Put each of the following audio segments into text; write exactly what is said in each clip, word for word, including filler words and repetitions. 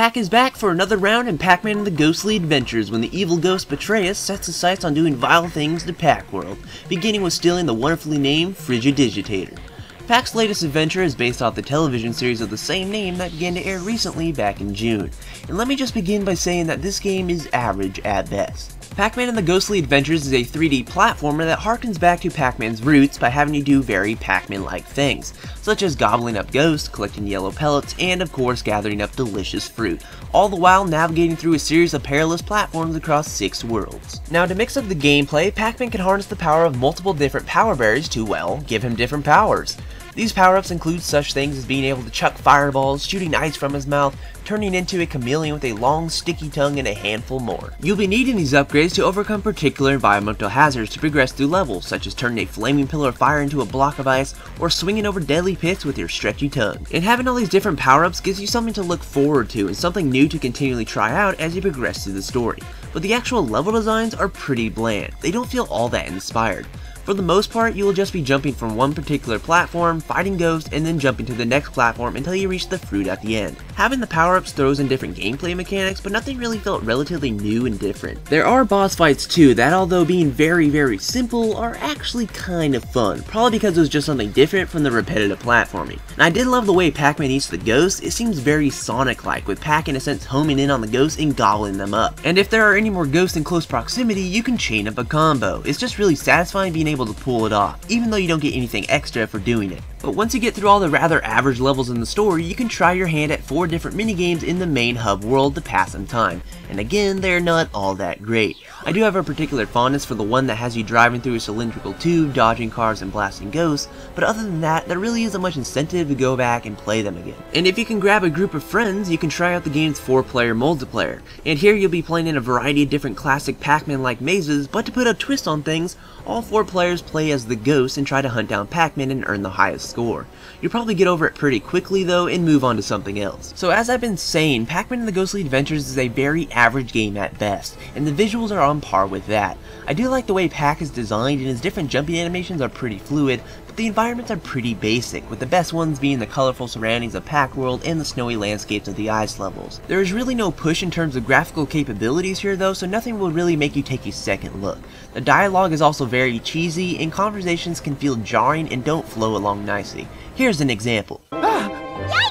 Pac is back for another round in Pac-Man and the Ghostly Adventures when the evil ghost Betrayus sets his sights on doing vile things to Pac-World, beginning with stealing the wonderfully named Frigidigitator. Pac's latest adventure is based off the television series of the same name that began to air recently back in June, and let me just begin by saying that this game is average at best. Pac-Man and the Ghostly Adventures is a three D platformer that harkens back to Pac-Man's roots by having you do very Pac-Man-like things, such as gobbling up ghosts, collecting yellow pellets, and of course gathering up delicious fruit, all the while navigating through a series of perilous platforms across six worlds. Now, to mix up the gameplay, Pac-Man can harness the power of multiple different power berries to, well, give him different powers. These power-ups include such things as being able to chuck fireballs, shooting ice from his mouth, turning into a chameleon with a long sticky tongue, and a handful more. You'll be needing these upgrades to overcome particular environmental hazards to progress through levels, such as turning a flaming pillar of fire into a block of ice, or swinging over deadly pits with your stretchy tongue. And having all these different power-ups gives you something to look forward to and something new to continually try out as you progress through the story, but the actual level designs are pretty bland. They don't feel all that inspired. For the most part, you will just be jumping from one particular platform, fighting ghosts, and then jumping to the next platform until you reach the fruit at the end. Having the power-ups throws in different gameplay mechanics, but nothing really felt relatively new and different. There are boss fights too that, although being very very simple, are actually kind of fun, probably because it was just something different from the repetitive platforming. And I did love the way Pac-Man eats the ghosts. It seems very Sonic-like, with Pac in a sense homing in on the ghosts and gobbling them up. And if there are any more ghosts in close proximity, you can chain up a combo. It's just really satisfying being able to pull it off, even though you don't get anything extra for doing it. But once you get through all the rather average levels in the story, you can try your hand at four different minigames in the main hub world to pass some time, and again, they're not all that great. I do have a particular fondness for the one that has you driving through a cylindrical tube, dodging cars and blasting ghosts, but other than that, there really isn't much incentive to go back and play them again. And if you can grab a group of friends, you can try out the game's four player multiplayer, and here you'll be playing in a variety of different classic Pac-Man-like mazes, but to put a twist on things, all four players play as the ghosts and try to hunt down Pac-Man and earn the highest score. You'll probably get over it pretty quickly though and move on to something else. So as I've been saying, Pac-Man and the Ghostly Adventures is a very average game at best, and the visuals are on par with that. I do like the way Pac is designed, and his different jumping animations are pretty fluid, but the environments are pretty basic, with the best ones being the colorful surroundings of Pac-World and the snowy landscapes of the ice levels. There is really no push in terms of graphical capabilities here though, so nothing will really make you take a second look. The dialogue is also very cheesy, and conversations can feel jarring and don't flow along nicely. Here's an example. Yikes!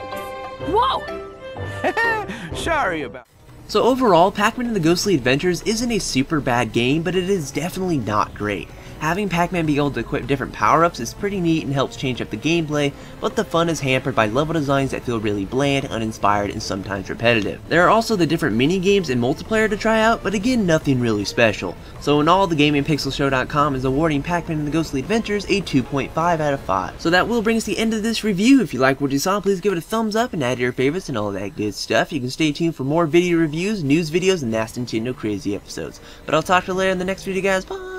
Whoa! Sorry about... So overall, Pac-Man and the Ghostly Adventures isn't a super bad game, but it is definitely not great. Having Pac-Man be able to equip different power-ups is pretty neat and helps change up the gameplay, but the fun is hampered by level designs that feel really bland, uninspired, and sometimes repetitive. There are also the different mini-games and multiplayer to try out, but again, nothing really special. So in all, the gaming pixel show dot com is awarding Pac-Man and the Ghostly Adventures a two point five out of five. So that will bring us the end of this review. If you like what you saw, please give it a thumbs up and add to your favorites and all that good stuff. You can stay tuned for more video reviews, news videos, and nasty Nintendo crazy episodes. But I'll talk to you later in the next video, guys. Bye!